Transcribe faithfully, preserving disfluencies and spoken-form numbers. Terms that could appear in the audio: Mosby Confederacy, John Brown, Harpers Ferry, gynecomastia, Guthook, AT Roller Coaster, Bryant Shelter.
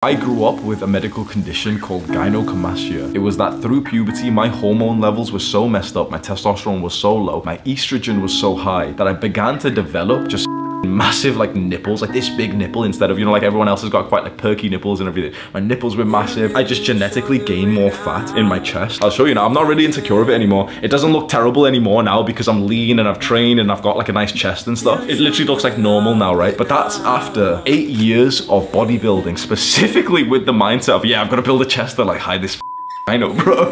I grew up with a medical condition called gynecomastia. It was that through puberty, my hormone levels were so messed up, my testosterone was so low, my estrogen was so high, that I began to develop just massive like nipples, like this big nipple instead of, you know, like everyone else has got quite like perky nipples and everything. My nipples were massive. I just genetically gained more fat in my chest. I'll show you now, I'm not really insecure of it anymore. It doesn't look terrible anymore now because I'm lean and I've trained and I've got like a nice chest and stuff. It literally looks like normal now, right? But that's after eight years of bodybuilding, specifically with the mindset of, yeah, I've got to build a chest and like hide this. I know, bro.